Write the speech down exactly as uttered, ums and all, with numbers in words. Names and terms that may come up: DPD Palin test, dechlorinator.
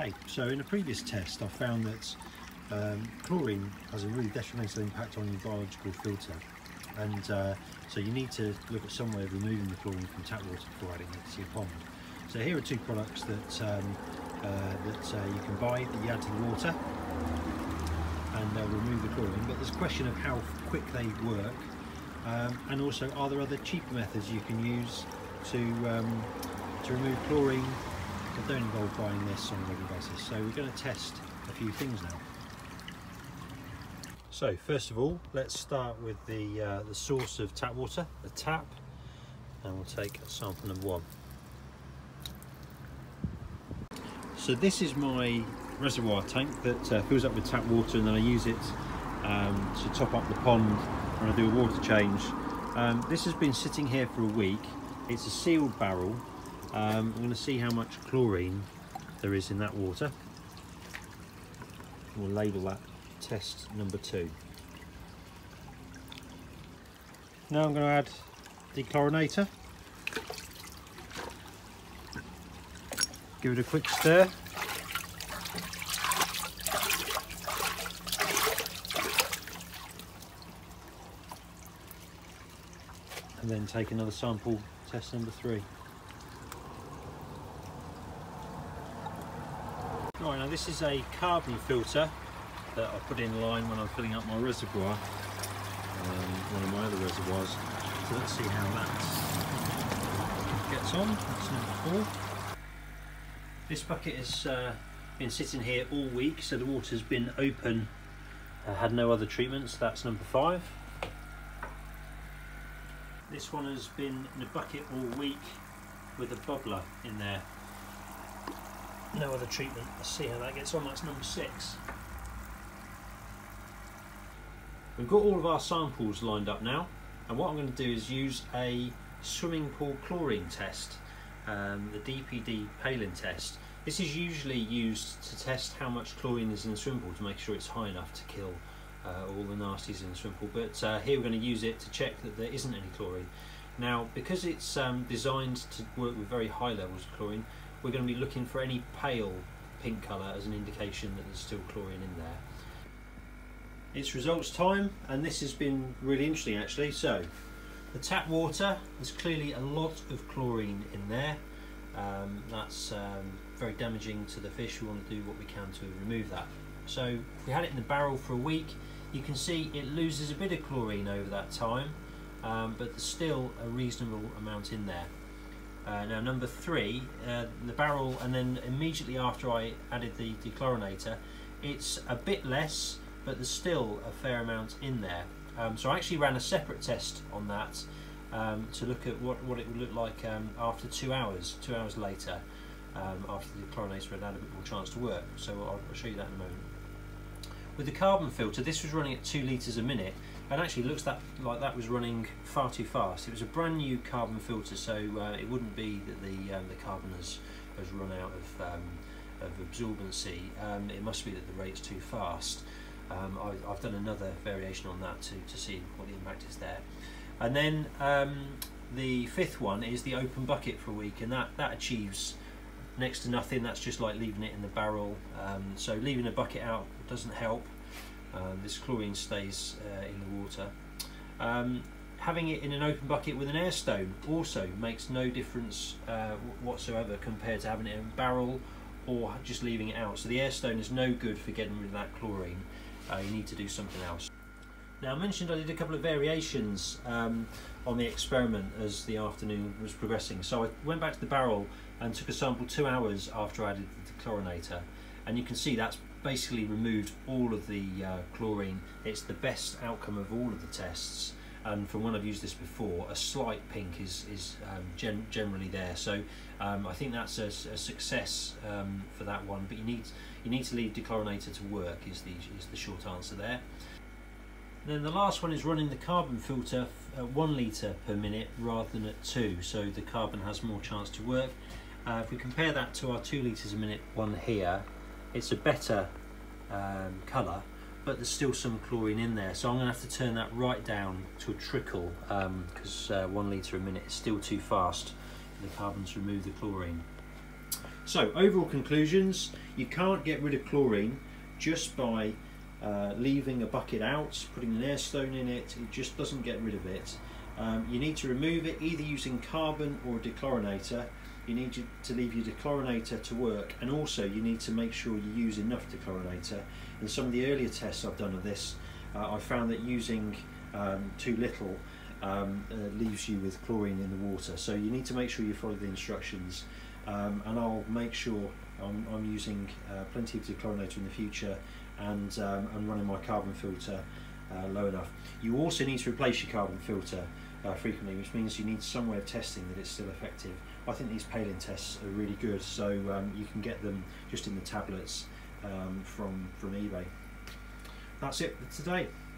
hey, so in a previous test I found that um, chlorine has a really detrimental impact on your biological filter, and uh, so you need to look at some way of removing the chlorine from tap water before adding it to your pond. So here are two products that, um, uh, that uh, you can buy that you add to the water and they'll remove the chlorine, but there's a question of how quick they work, um, and also are there other cheaper methods you can use to, um, to remove chlorine that don't involve buying this on a regular basis. So we're going to test a few things now. So first of all, let's start with the, uh, the source of tap water, the tap, and we'll take a sample number one. So this is my reservoir tank that uh, fills up with tap water, and then I use it um, to top up the pond when I do a water change. Um, this has been sitting here for a week. It's a sealed barrel. Um, I'm going to see how much chlorine there is in that water. We'll label that test number two. Now I'm going to add dechlorinator. Give it a quick stir. And then take another sample, test number three. Right, now this is a carbon filter that I put in line when I'm filling up my reservoir, um, one of my other reservoirs. So let's see how that gets on. That's number four. This bucket has uh, been sitting here all week, so the water's been open, uh, had no other treatments. That's number five. This one has been in a bucket all week with a bubbler in there. No other treatment. Let's see how that gets on. That's number six. We've got all of our samples lined up now, and what I'm going to do is use a swimming pool chlorine test. Um, the D P D Palin test. This is usually used to test how much chlorine is in the swimming pool to make sure it's high enough to kill uh, all the nasties in the swimming pool, but uh, here we're going to use it to check that there isn't any chlorine. Now, because it's um, designed to work with very high levels of chlorine, we're going to be looking for any pale pink colour as an indication that there's still chlorine in there. It's results time, and this has been really interesting actually. So the tap water, there's clearly a lot of chlorine in there. Um, that's um, very damaging to the fish. We want to do what we can to remove that. So if we had it in the barrel for a week, you can see it loses a bit of chlorine over that time, um, but there's still a reasonable amount in there. Uh, now number three, uh, the barrel, and then immediately after I added the dechlorinator, it's a bit less, but there's still a fair amount in there. Um, so I actually ran a separate test on that um, to look at what, what it would look like um, after two hours, two hours later, um, after the dechlorinator had had a bit more chance to work. So I'll, I'll show you that in a moment. With the carbon filter, this was running at two litres a minute, and actually looks that, like that was running far too fast. It was a brand new carbon filter, so uh, it wouldn't be that the, um, the carbon has, has run out of, um, of absorbency. Um, it must be that the rate's too fast. Um, I, I've done another variation on that to, to see what the impact is there. And then um, the fifth one is the open bucket for a week, and that, that achieves next to nothing. That's just like leaving it in the barrel. Um, so leaving a bucket out doesn't help. Um, this chlorine stays uh, in the water. Um, having it in an open bucket with an air stone also makes no difference uh, whatsoever compared to having it in a barrel or just leaving it out. So the air stone is no good for getting rid of that chlorine. Uh, you need to do something else. Now, I mentioned I did a couple of variations um, on the experiment as the afternoon was progressing. So I went back to the barrel and took a sample two hours after I added the dechlorinator, and you can see that's basically removed all of the uh, chlorine. It's the best outcome of all of the tests, and from when I've used this before, a slight pink is, is um, gen generally there. So um, I think that's a, a success um, for that one, but you need you need to leave dechlorinator to work is the, is the short answer there. And then the last one is running the carbon filter at one litre per minute rather than at two, so the carbon has more chance to work. Uh, if we compare that to our two litres a minute one here, it's a better um, colour, but there's still some chlorine in there, so I'm going to have to turn that right down to a trickle because um, uh, one litre a minute is still too fast. The carbon's removed the chlorine. So overall conclusions, you can't get rid of chlorine just by uh, leaving a bucket out, putting an air stone in it, it just doesn't get rid of it. Um, you need to remove it either using carbon or a dechlorinator. You need to leave your dechlorinator to work, and also you need to make sure you use enough dechlorinator. In some of the earlier tests I've done of this, uh, I found that using um, too little um, uh, leaves you with chlorine in the water. So you need to make sure you follow the instructions, um, and I'll make sure I'm, I'm using uh, plenty of dechlorinator in the future, and um, I'm running my carbon filter uh, low enough. You also need to replace your carbon filter Uh, frequently, which means you need some way of testing that it's still effective. I think these Palin tests are really good, so um, you can get them just in the tablets um, from, from eBay. That's it for today.